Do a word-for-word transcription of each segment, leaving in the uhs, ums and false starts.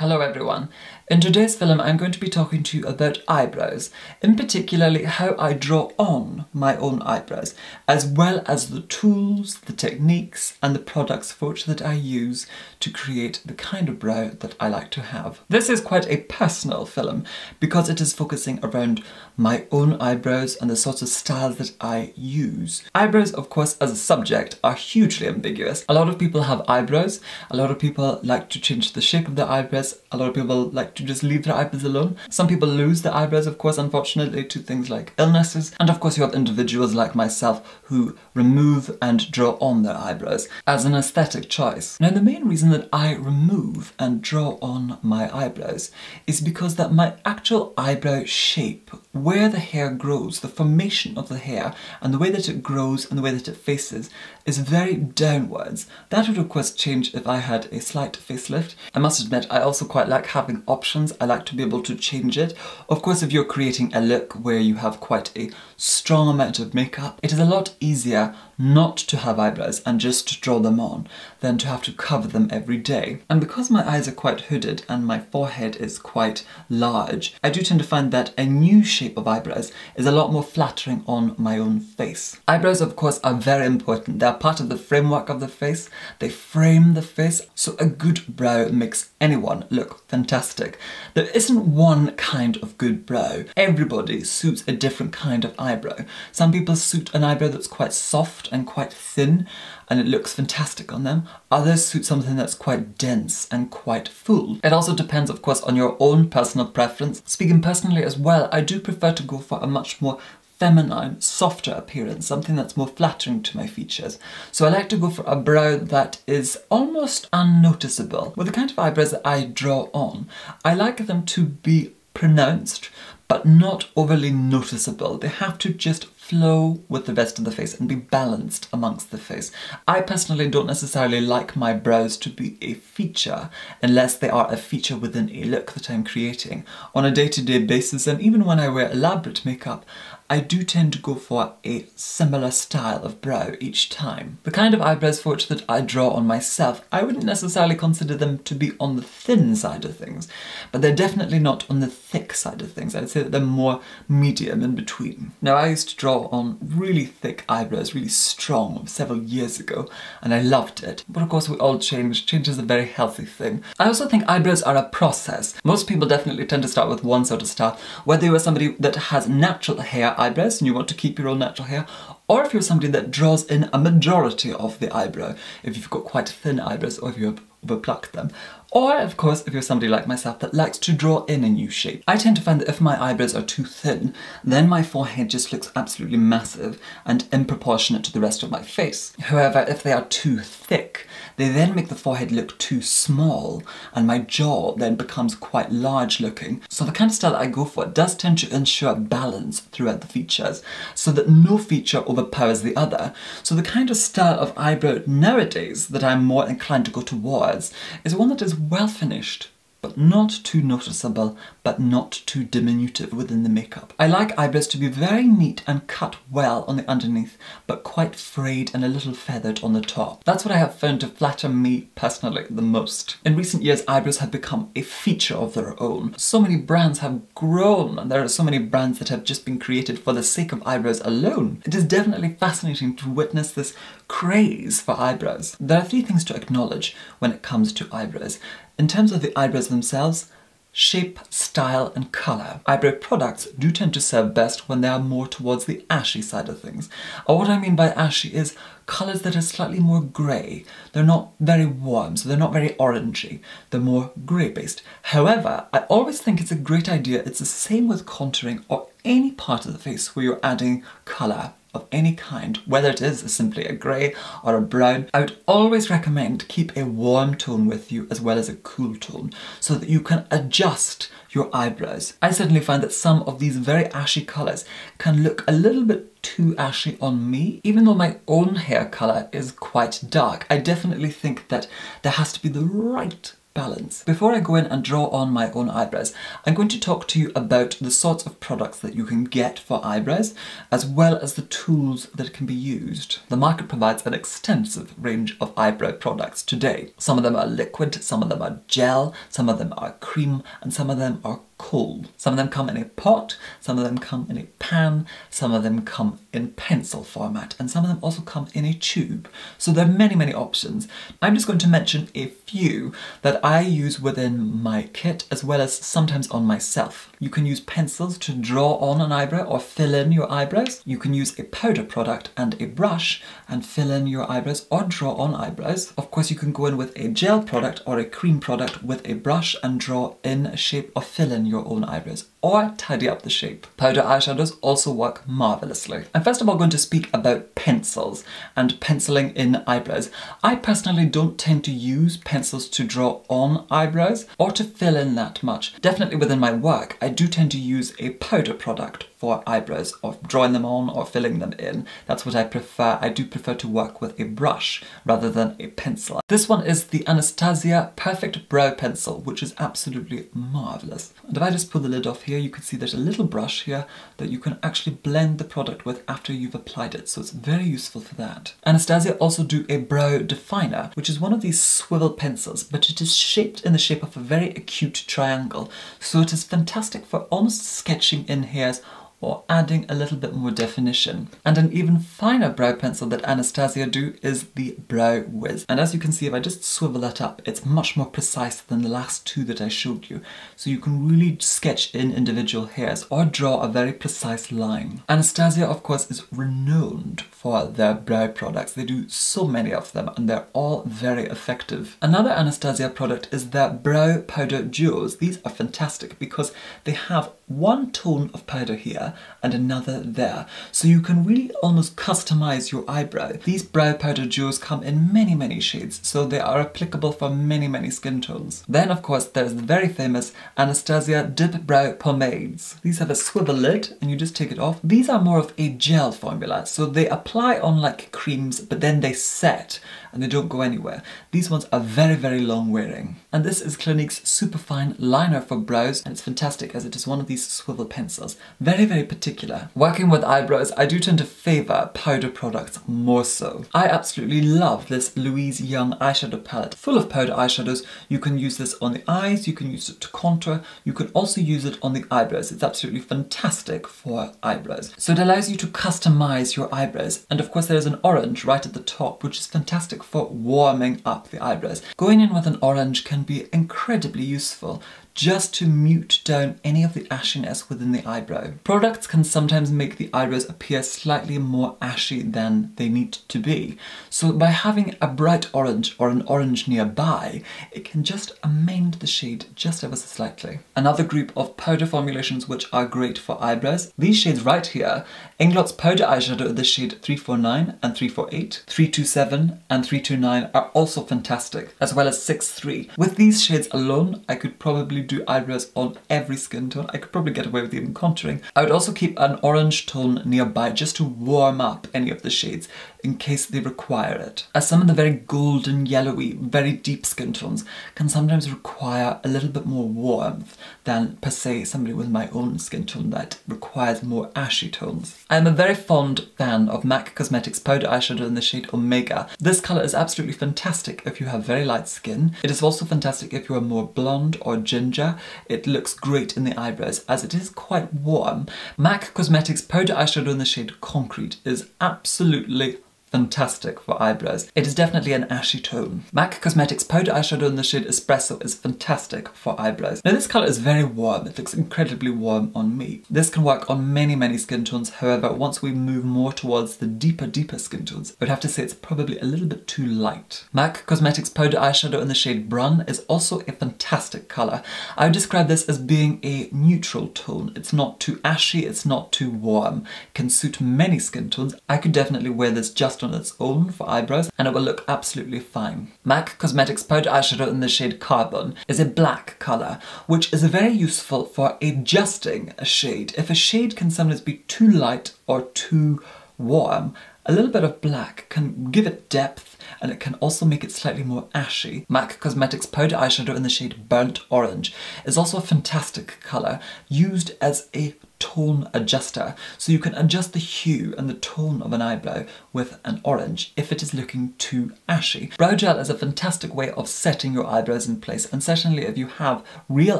Hello everyone. In today's film I'm going to be talking to you about eyebrows, in particularly how I draw on my own eyebrows, as well as the tools, the techniques and the products for which that I use to create the kind of brow that I like to have. This is quite a personal film because it is focusing around my own eyebrows and the sorts of styles that I use. Eyebrows, of course, as a subject are hugely ambiguous. A lot of people have eyebrows, a lot of people like to change the shape of their eyebrows, a lot of people like to just leave their eyebrows alone. Some people lose their eyebrows, of course, unfortunately, to things like illnesses. And of course, you have individuals like myself who remove and draw on their eyebrows as an aesthetic choice. Now, the main reason that I remove and draw on my eyebrows is because that my actual eyebrow shape, where the hair grows, the formation of the hair, and the way that it grows and the way that it faces is very downwards. That would, of course, change if I had a slight facelift. I must admit, I also quite like having options. I like to be able to change it. Of course, if you're creating a look where you have quite a strong amount of makeup, it is a lot easier not to have eyebrows and just to draw them on than to have to cover them every day. And because my eyes are quite hooded and my forehead is quite large, I do tend to find that a new shape of eyebrows is a lot more flattering on my own face. Eyebrows, of course, are very important. They're part of the framework of the face. They frame the face. So a good brow makes anyone look fantastic. There isn't one kind of good brow. Everybody suits a different kind of eyebrow. Some people suit an eyebrow that's quite soft and quite thin, and it looks fantastic on them. Others suit something that's quite dense and quite full. It also depends, of course, on your own personal preference. Speaking personally as well, I do prefer to go for a much more feminine, softer appearance, something that's more flattering to my features. So I like to go for a brow that is almost unnoticeable. With the kind of eyebrows that I draw on, I like them to be pronounced, but not overly noticeable. They have to just flow with the rest of the face and be balanced amongst the face. I personally don't necessarily like my brows to be a feature unless they are a feature within a look that I'm creating. On a day-to-day basis, and even when I wear elaborate makeup, I do tend to go for a similar style of brow each time. The kind of eyebrows for which that I draw on myself, I wouldn't necessarily consider them to be on the thin side of things, but they're definitely not on the thick side of things. I'd say that they're more medium in between. Now, I used to draw on really thick eyebrows, really strong, several years ago, and I loved it. But of course we all change. Change is a very healthy thing. I also think eyebrows are a process. Most people definitely tend to start with one sort of style, whether you are somebody that has natural hair eyebrows and you want to keep your own natural hair, or if you're somebody that draws in a majority of the eyebrow, if you've got quite thin eyebrows or if you have overplucked them. Or, of course, if you're somebody like myself that likes to draw in a new shape. I tend to find that if my eyebrows are too thin, then my forehead just looks absolutely massive and improportionate to the rest of my face. However, if they are too thick, they then make the forehead look too small, and my jaw then becomes quite large looking. So the kind of style that I go for does tend to ensure balance throughout the features, so that no feature overpowers the other. So the kind of style of eyebrow nowadays that I'm more inclined to go towards is one that is well finished, but not too noticeable, but not too diminutive within the makeup. I like eyebrows to be very neat and cut well on the underneath, but quite frayed and a little feathered on the top. That's what I have found to flatter me personally the most. In recent years, eyebrows have become a feature of their own. So many brands have grown, and there are so many brands that have just been created for the sake of eyebrows alone. It is definitely fascinating to witness this craze for eyebrows. There are three things to acknowledge when it comes to eyebrows. In terms of the eyebrows themselves, shape, style and colour. Eyebrow products do tend to serve best when they are more towards the ashy side of things. Or what I mean by ashy is colours that are slightly more grey. They're not very warm, so they're not very orangey. They're more grey based. However, I always think it's a great idea. It's the same with contouring or any part of the face where you're adding colour of any kind, whether it is simply a grey or a brown. I would always recommend keep a warm tone with you as well as a cool tone so that you can adjust your eyebrows. I certainly find that some of these very ashy colours can look a little bit too ashy on me, even though my own hair colour is quite dark. I definitely think that there has to be the right balance. Before I go in and draw on my own eyebrows, I'm going to talk to you about the sorts of products that you can get for eyebrows, as well as the tools that can be used. The market provides an extensive range of eyebrow products today. Some of them are liquid, some of them are gel, some of them are cream, and some of them are cold. Some of them come in a pot, some of them come in a pan, some of them come in pencil format, and some of them also come in a tube. So there are many, many options. I'm just going to mention a few that I use within my kit, as well as sometimes on myself. You can use pencils to draw on an eyebrow or fill in your eyebrows. You can use a powder product and a brush and fill in your eyebrows or draw on eyebrows. Of course, you can go in with a gel product or a cream product with a brush and draw in a shape or fill in your own eyebrows, or tidy up the shape. Powder eyeshadows also work marvelously. I'm first of all going to speak about pencils and penciling in eyebrows. I personally don't tend to use pencils to draw on eyebrows or to fill in that much. Definitely within my work, I do tend to use a powder product for eyebrows, or drawing them on or filling them in. That's what I prefer. I do prefer to work with a brush rather than a pencil. This one is the Anastasia Perfect Brow Pencil, which is absolutely marvelous. And if I just pull the lid off here, you can see there's a little brush here that you can actually blend the product with after you've applied it. So it's very useful for that. Anastasia also do a brow definer, which is one of these swivel pencils, but it is shaped in the shape of a very acute triangle. So it is fantastic for almost sketching in hairs or adding a little bit more definition. And an even finer brow pencil that Anastasia do is the Brow Wiz. And as you can see, if I just swivel that up, it's much more precise than the last two that I showed you. So you can really sketch in individual hairs or draw a very precise line. Anastasia, of course, is renowned for their brow products. They do so many of them and they're all very effective. Another Anastasia product is their Brow Powder Duos. These are fantastic because they have one tone of powder here and another there. So you can really almost customize your eyebrow. These brow powder duos come in many, many shades, so they are applicable for many, many skin tones. Then of course, there's the very famous Anastasia Dip Brow Pomades. These have a swivel lid and you just take it off. These are more of a gel formula, so they apply on like creams, but then they set and they don't go anywhere. These ones are very, very long wearing. And this is Clinique's Superfine Liner for Brows, and it's fantastic as it is one of these swivel pencils. Very, very particular. Working with eyebrows, I do tend to favour powder products more so. I absolutely love this Louise Young eyeshadow palette, full of powder eyeshadows. You can use this on the eyes, you can use it to contour, you can also use it on the eyebrows. It's absolutely fantastic for eyebrows. So it allows you to customise your eyebrows. And of course there is an orange right at the top, which is fantastic for warming up the eyebrows. Going in with an orange can be incredibly useful, just to mute down any of the ashiness within the eyebrow. Products can sometimes make the eyebrows appear slightly more ashy than they need to be. So by having a bright orange or an orange nearby, it can just amend the shade just ever so slightly. Another group of powder formulations which are great for eyebrows, these shades right here, Inglot's powder eyeshadow in the shade three four nine and three four eight, three two seven and three two nine are also fantastic, as well as six three. With these shades alone, I could probably do eyebrows on every skin tone. I could probably get away with even contouring. I would also keep an orange tone nearby just to warm up any of the shades in case they require it, as some of the very golden yellowy, very deep skin tones can sometimes require a little bit more warmth than per se somebody with my own skin tone that requires more ashy tones. I am a very fond fan of MAC Cosmetics powder eyeshadow in the shade Omega. This colour is absolutely fantastic if you have very light skin. It is also fantastic if you are more blonde or ginger. It looks great in the eyebrows as it is quite warm. MAC Cosmetics powder eyeshadow in the shade Concrete is absolutely fantastic for eyebrows. It is definitely an ashy tone. MAC Cosmetics powder eyeshadow in the shade Espresso is fantastic for eyebrows. Now this colour is very warm. It looks incredibly warm on me. This can work on many, many skin tones. However, once we move more towards the deeper, deeper skin tones, I would have to say it's probably a little bit too light. MAC Cosmetics powder eyeshadow in the shade Brun is also a fantastic colour. I would describe this as being a neutral tone. It's not too ashy, it's not too warm. It can suit many skin tones. I could definitely wear this just on its own for eyebrows and it will look absolutely fine. MAC Cosmetics powder eyeshadow in the shade Carbon is a black colour, which is very useful for adjusting a shade. If a shade can sometimes be too light or too warm, a little bit of black can give it depth and it can also make it slightly more ashy. MAC Cosmetics powder eyeshadow in the shade Burnt Orange is also a fantastic colour, used as a tone adjuster, so you can adjust the hue and the tone of an eyebrow with an orange if it is looking too ashy. Brow gel is a fantastic way of setting your eyebrows in place, and certainly if you have real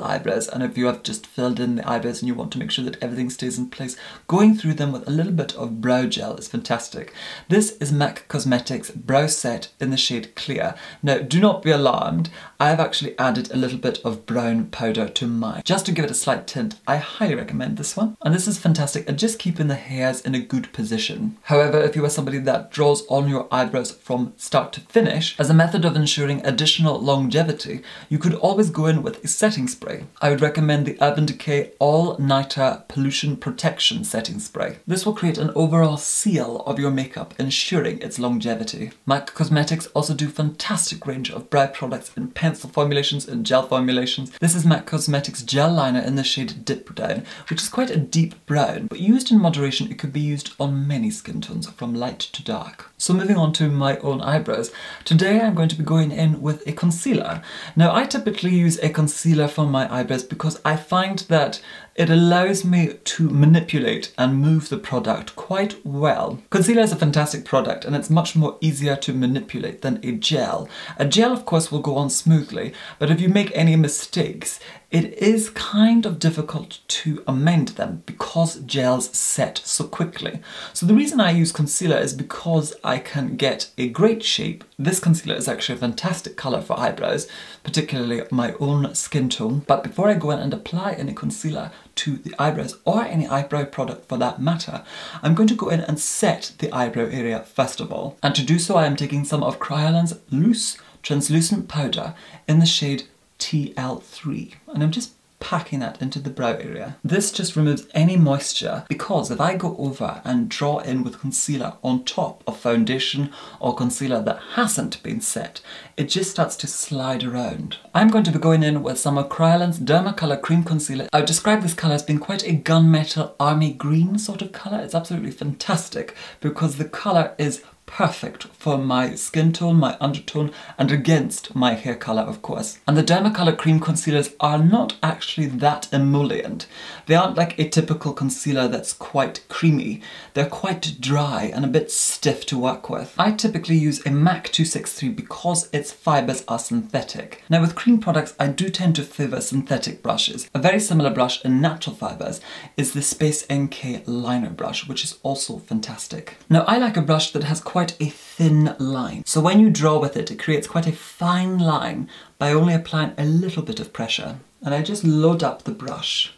eyebrows and if you have just filled in the eyebrows and you want to make sure that everything stays in place, going through them with a little bit of brow gel is fantastic. This is MAC Cosmetics Brow Set in the shade Clear. Now, do not be alarmed, I have actually added a little bit of brown powder to mine just to give it a slight tint. I highly recommend this one. And this is fantastic at just keeping the hairs in a good position. However, if you are somebody that draws on your eyebrows from start to finish, as a method of ensuring additional longevity, you could always go in with a setting spray. I would recommend the Urban Decay All Nighter Pollution Protection Setting Spray. This will create an overall seal of your makeup, ensuring its longevity. MAC Cosmetics also do fantastic range of brow products in pencil formulations and gel formulations. This is MAC Cosmetics Gel Liner in the shade Dip Down, which is quite a deep brown, but used in moderation. It could be used on many skin tones, from light to dark. So moving on to my own eyebrows, today I'm going to be going in with a concealer. Now, I typically use a concealer for my eyebrows because I find that it allows me to manipulate and move the product quite well. Concealer is a fantastic product and it's much more easier to manipulate than a gel. A gel, of course, will go on smoothly, but if you make any mistakes, it is kind of difficult to amend them because gels set so quickly. So the reason I use concealer is because I can get a great shape. This concealer is actually a fantastic colour for eyebrows, particularly my own skin tone. But before I go in and apply any concealer to the eyebrows, or any eyebrow product for that matter, I'm going to go in and set the eyebrow area first of all. And to do so, I am taking some of Kryolan's Loose Translucent Powder in the shade T L three, and I'm just packing that into the brow area. This just removes any moisture, because if I go over and draw in with concealer on top of foundation or concealer that hasn't been set, it just starts to slide around. I'm going to be going in with some of Kryolan's Dermacolor Cream Concealer. I would describe this colour as being quite a gunmetal army green sort of colour. It's absolutely fantastic because the colour is perfect for my skin tone, my undertone, and against my hair colour, of course. And the Dermacolor Cream Concealers are not actually that emollient. They aren't like a typical concealer that's quite creamy. They're quite dry and a bit stiff to work with. I typically use a MAC two sixty-three because its fibres are synthetic. Now, with cream products, I do tend to favour synthetic brushes. A very similar brush in natural fibres is the Space N K liner brush, which is also fantastic. Now, I like a brush that has quite quite a thin line. So when you draw with it, it creates quite a fine line by only applying a little bit of pressure. And I just load up the brush,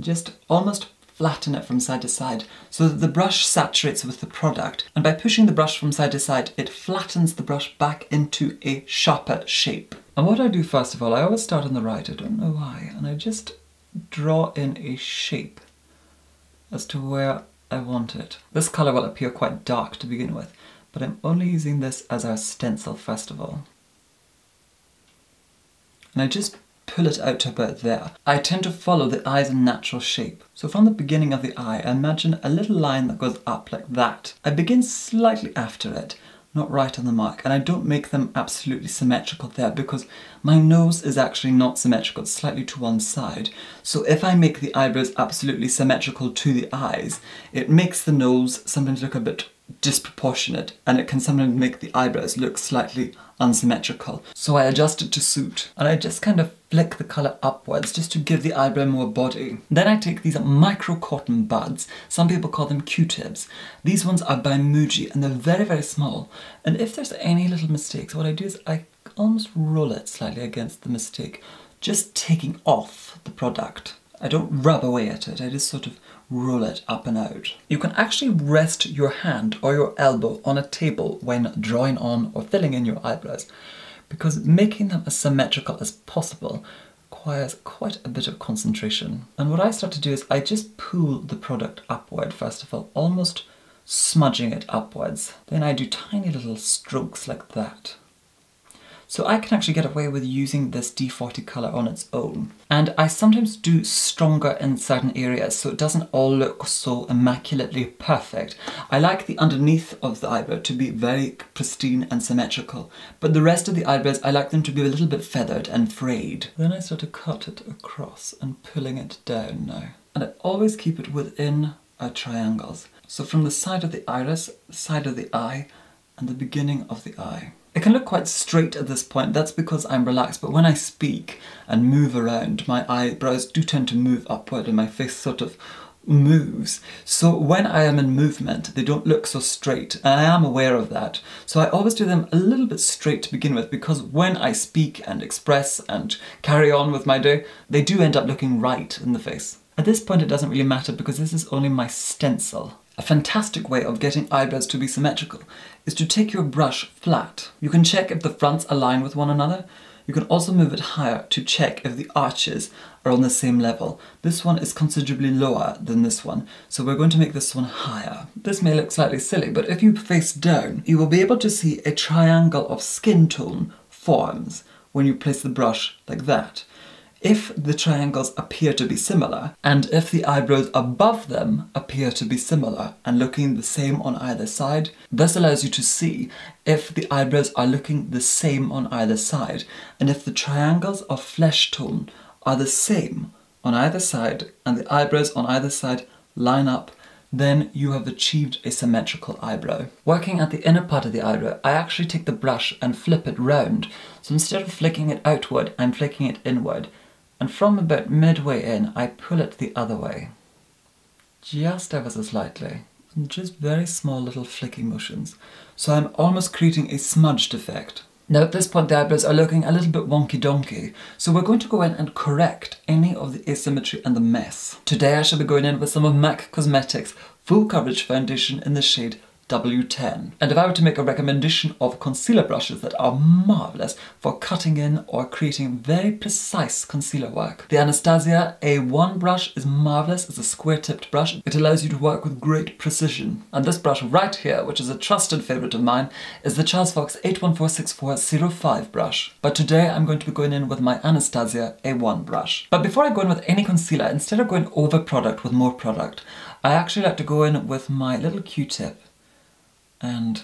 just almost flatten it from side to side so that the brush saturates with the product. And by pushing the brush from side to side, it flattens the brush back into a sharper shape. And what I do first of all, I always start on the right, I don't know why, and I just draw in a shape as to where I want it. This colour will appear quite dark to begin with, but I'm only using this as our stencil first of all. And I just pull it out to about there. I tend to follow the eye's natural shape. So from the beginning of the eye, I imagine a little line that goes up like that. I begin slightly after it, not right on the mark, and I don't make them absolutely symmetrical there because my nose is actually not symmetrical, it's slightly to one side. So if I make the eyebrows absolutely symmetrical to the eyes, it makes the nose sometimes look a bit disproportionate, and it can sometimes make the eyebrows look slightly unsymmetrical. So I adjust it to suit, and I just kind of flick the colour upwards just to give the eyebrow more body. Then I take these micro cotton buds, some people call them Q-tips. These ones are by Muji and they're very, very small. And if there's any little mistakes, what I do is I almost roll it slightly against the mistake, just taking off the product. I don't rub away at it, I just sort of roll it up and out. You can actually rest your hand or your elbow on a table when drawing on or filling in your eyebrows, because making them as symmetrical as possible requires quite a bit of concentration. And what I start to do is I just pull the product upward first of all, almost smudging it upwards. Then I do tiny little strokes like that. So I can actually get away with using this D forty colour on its own. And I sometimes do stronger in certain areas, so it doesn't all look so immaculately perfect. I like the underneath of the eyebrow to be very pristine and symmetrical, but the rest of the eyebrows, I like them to be a little bit feathered and frayed. Then I start to cut it across and pulling it down now. And I always keep it within our triangles. So from the side of the iris, side of the eye, and the beginning of the eye. It can look quite straight at this point, that's because I'm relaxed, but when I speak and move around, my eyebrows do tend to move upward and my face sort of moves. So when I am in movement, they don't look so straight, and I am aware of that. So I always do them a little bit straight to begin with, because when I speak and express and carry on with my day, they do end up looking right in the face. At this point it doesn't really matter because this is only my stencil. A fantastic way of getting eyebrows to be symmetrical is to take your brush flat. You can check if the fronts align with one another. You can also move it higher to check if the arches are on the same level. This one is considerably lower than this one, so we're going to make this one higher. This may look slightly silly, but if you face down, you will be able to see a triangle of skin tone forms when you place the brush like that. If the triangles appear to be similar, and if the eyebrows above them appear to be similar and looking the same on either side, this allows you to see if the eyebrows are looking the same on either side, and if the triangles of flesh tone are the same on either side, and the eyebrows on either side line up, then you have achieved a symmetrical eyebrow. Working at the inner part of the eyebrow, I actually take the brush and flip it round, so instead of flicking it outward, I'm flicking it inward. And from about midway in, I pull it the other way, just ever so slightly, and just very small little flicky motions. So I'm almost creating a smudged effect. Now at this point the eyebrows are looking a little bit wonky-donkey, so we're going to go in and correct any of the asymmetry and the mess. Today I shall be going in with some of MAC Cosmetics Full Coverage Foundation in the shade W ten. And if I were to make a recommendation of concealer brushes that are marvellous for cutting in or creating very precise concealer work, the Anastasia A one brush is marvellous. It's a square-tipped brush. It allows you to work with great precision. And this brush right here, which is a trusted favourite of mine, is the Charles Fox eight one four six four zero five brush. But today I'm going to be going in with my Anastasia A one brush. But before I go in with any concealer, instead of going over product with more product, I actually like to go in with my little Q-tip and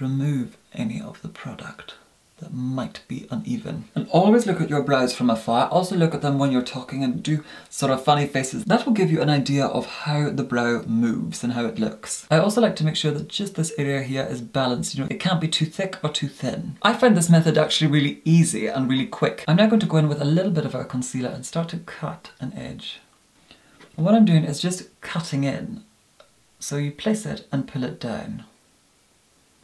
remove any of the product that might be uneven. And always look at your brows from afar. Also look at them when you're talking and do sort of funny faces. That will give you an idea of how the brow moves and how it looks. I also like to make sure that just this area here is balanced. You know, it can't be too thick or too thin. I find this method actually really easy and really quick. I'm now going to go in with a little bit of our concealer and start to cut an edge. And what I'm doing is just cutting in. So you place it and pull it down.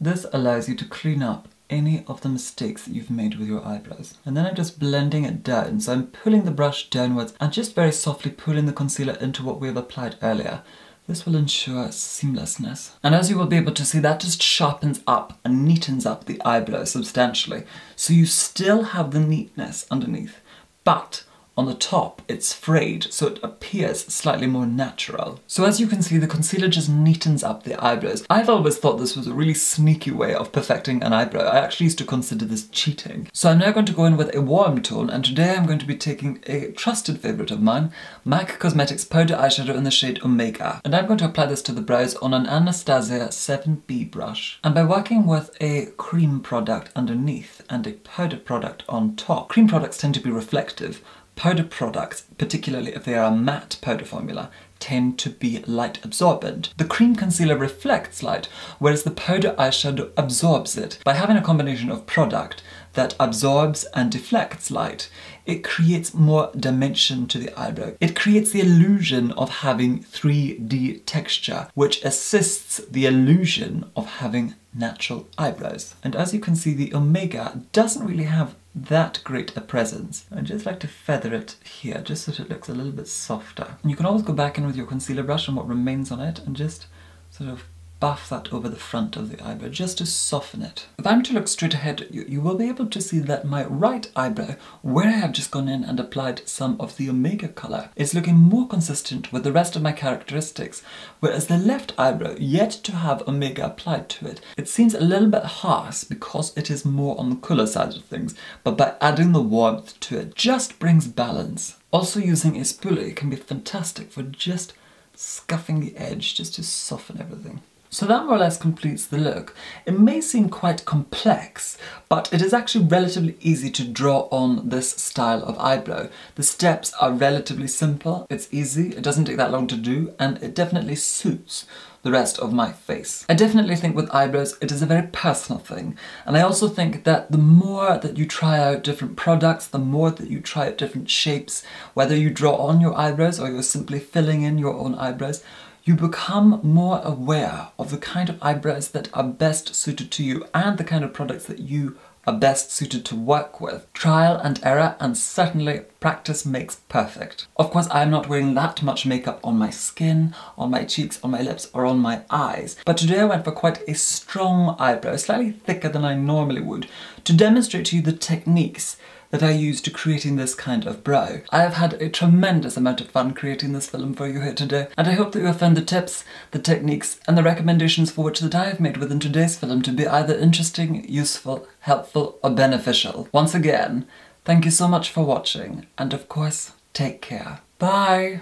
This allows you to clean up any of the mistakes that you've made with your eyebrows. And then I'm just blending it down. So I'm pulling the brush downwards and just very softly pulling the concealer into what we have applied earlier. This will ensure seamlessness. And as you will be able to see, that just sharpens up and neatens up the eyebrow substantially. So you still have the neatness underneath, but on the top, it's frayed, so it appears slightly more natural. So as you can see, the concealer just neatens up the eyebrows. I've always thought this was a really sneaky way of perfecting an eyebrow. I actually used to consider this cheating. So I'm now going to go in with a warm tone, and today I'm going to be taking a trusted favourite of mine, MAC Cosmetics Powder Eyeshadow in the shade Omega. And I'm going to apply this to the brows on an Anastasia seven B brush. And by working with a cream product underneath and a powder product on top, cream products tend to be reflective. Powder products, particularly if they are a matte powder formula, tend to be light absorbent. The cream concealer reflects light, whereas the powder eyeshadow absorbs it. By having a combination of product that absorbs and deflects light, it creates more dimension to the eyebrow. It creates the illusion of having three D texture, which assists the illusion of having natural eyebrows. And as you can see, the Omega doesn't really have that great a presence. I just like to feather it here, just so that it looks a little bit softer. And you can always go back in with your concealer brush and what remains on it and just sort of buff that over the front of the eyebrow just to soften it. If I'm to look straight ahead, you, you will be able to see that my right eyebrow, where I have just gone in and applied some of the omega colour, is looking more consistent with the rest of my characteristics, whereas the left eyebrow, yet to have omega applied to it, it seems a little bit harsh because it is more on the colour side of things, but by adding the warmth to it just brings balance. Also, using a spoolie can be fantastic for just scuffing the edge just to soften everything. So that more or less completes the look. It may seem quite complex, but it is actually relatively easy to draw on this style of eyebrow. The steps are relatively simple, it's easy, it doesn't take that long to do, and it definitely suits the rest of my face. I definitely think with eyebrows it is a very personal thing, and I also think that the more that you try out different products, the more that you try out different shapes, whether you draw on your eyebrows or you're simply filling in your own eyebrows, you become more aware of the kind of eyebrows that are best suited to you and the kind of products that you are best suited to work with. Trial and error, and certainly practice makes perfect. Of course, I'm not wearing that much makeup on my skin, on my cheeks, on my lips, or on my eyes, but today I went for quite a strong eyebrow, slightly thicker than I normally would, to demonstrate to you the techniques that I use to creating this kind of brow. I have had a tremendous amount of fun creating this film for you here today, and I hope that you have found the tips, the techniques, and the recommendations for which that I have made within today's film to be either interesting, useful, helpful, or beneficial. Once again, thank you so much for watching, and of course, take care. Bye!